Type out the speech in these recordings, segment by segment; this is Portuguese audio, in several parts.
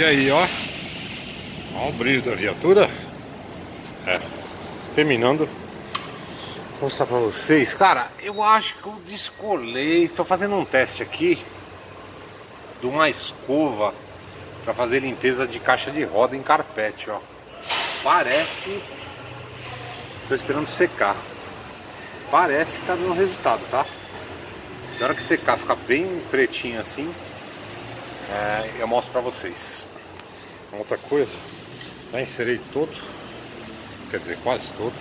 E aí, ó. Olha o brilho da viatura. É. Terminando. Vou mostrar pra vocês. Cara, eu acho que eu descolei. Estou fazendo um teste aqui de uma escova pra fazer limpeza de caixa de roda em carpete, ó. Parece... Tô esperando secar. Parece que tá dando resultado, tá? Na hora que secar, ficar bem pretinho assim, eu mostro pra vocês. Outra coisa, já encerei todo, quer dizer, quase todo.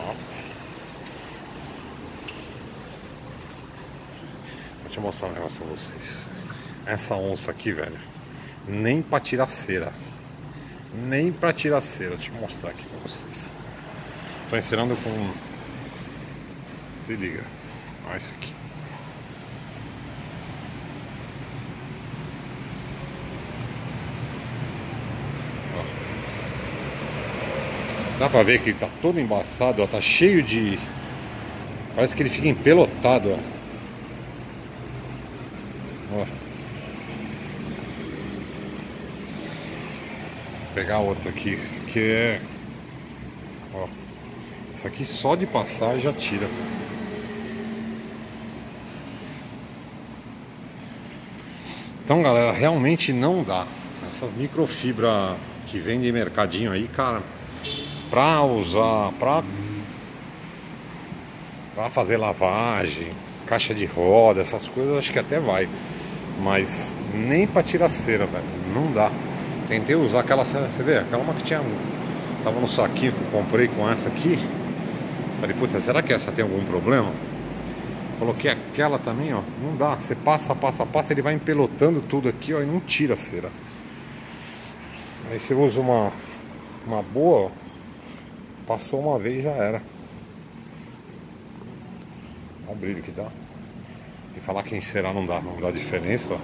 Ó. Vou te mostrar um negócio pra vocês. Essa onça aqui, velho, nem pra tirar cera. Nem pra tirar cera. Deixa eu mostrar aqui pra vocês. Tô encerando com... Se liga. Olha isso aqui. Ó. Dá pra ver que ele tá todo embaçado, ó. Tá cheio de... Parece que ele fica empelotado, ó. Ó. Vou pegar outro aqui. Esse aqui é... Ó. Isso aqui só de passar já tira. Então, galera, realmente não dá. Essas microfibras que vende em mercadinho aí, cara, pra usar, pra fazer lavagem, caixa de roda, essas coisas, acho que até vai. Mas nem pra tirar cera, velho, não dá. Tentei usar aquela, você vê, aquela uma que tinha, tava no saquinho que eu comprei com essa aqui. Falei, puta, será que essa tem algum problema? Coloquei aquela também, ó. Não dá. Você passa, ele vai empelotando tudo aqui, ó. E não tira a cera. Aí você usa uma boa, ó. Passou uma vez e já era. Olha o brilho que dá. E falar que encerar não dá. Não dá diferença, ó.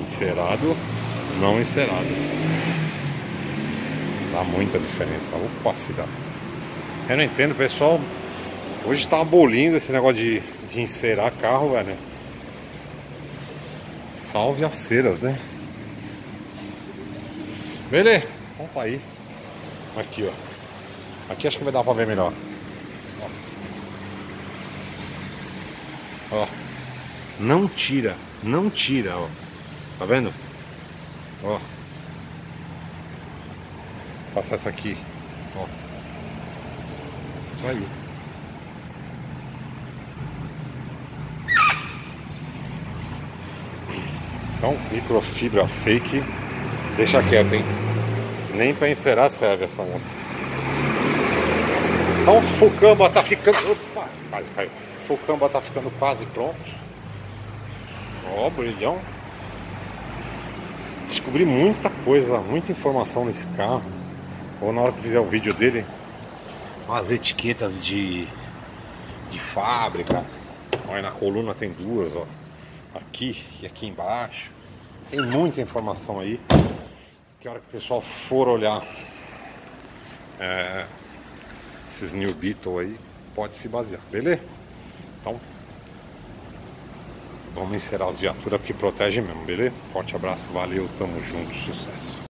Encerado, não encerado. Dá muita diferença. Opa, se dá. Eu não entendo, pessoal. Hoje tá abolindo esse negócio de encerar carro, velho. Salve as ceras, né? Beleza? Vamos pra aí. Aqui, ó. Aqui acho que vai dar pra ver melhor. Ó. Ó. Não tira. Não tira, ó. Tá vendo? Ó. Vou passar essa aqui. Ó. Saiu. Então, microfibra fake, deixa quieto, hein? Nem pra encerar serve essa onça. Então, o Focamba tá ficando... Opa! Quase caiu. O Focamba tá ficando quase pronto. Ó, brilhão. Descobri muita coisa, muita informação nesse carro. Ou na hora que fizer o vídeo dele, as etiquetas de fábrica. Olha, na coluna tem duas, ó. Aqui e aqui embaixo tem muita informação aí que a hora que o pessoal for olhar esses New Beetle aí pode se basear, beleza? Então vamos encerar as viaturas porque protege mesmo, beleza? Forte abraço, valeu, tamo junto, sucesso!